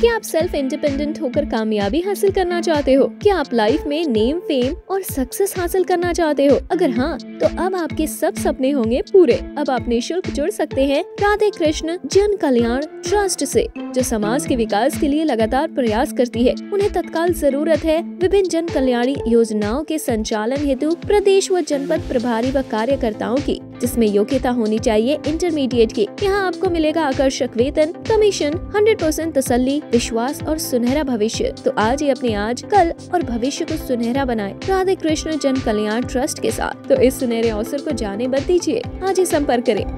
क्या आप self independent होकर कामयाबी हासिल करना चाहते हो? क्या आप लाइफ में नेम, फेम और सक्सेस हासिल करना चाहते हो? अगर हाँ, तो अब आपके सब सपने होंगे पूरे। अब आप निःशुल्क जुड़ सकते हैं राधे कृष्ण जन कल्याण ट्रस्ट से, जो समाज के विकास के लिए लगातार प्रयास करती है। उन्हें तत्काल जरूरत है विभिन्न जन कल्याणी योजनाओं के संचालन हेतु प्रदेश व जनपद प्रभारी व कार्यकर्ताओं की, जिसमें योग्यता होनी चाहिए इंटरमीडिएट की। यहाँ आपको मिलेगा आकर्षक वेतन, कमीशन, 100% तसल्ली, विश्वास और सुनहरा भविष्य। तो आज ही अपने आज, कल और भविष्य को सुनहरा बनाएं राधे कृष्ण जन कल्याण ट्रस्ट के साथ। तो इस सुनहरे अवसर को जाने मत दीजिए, आज ही संपर्क करें।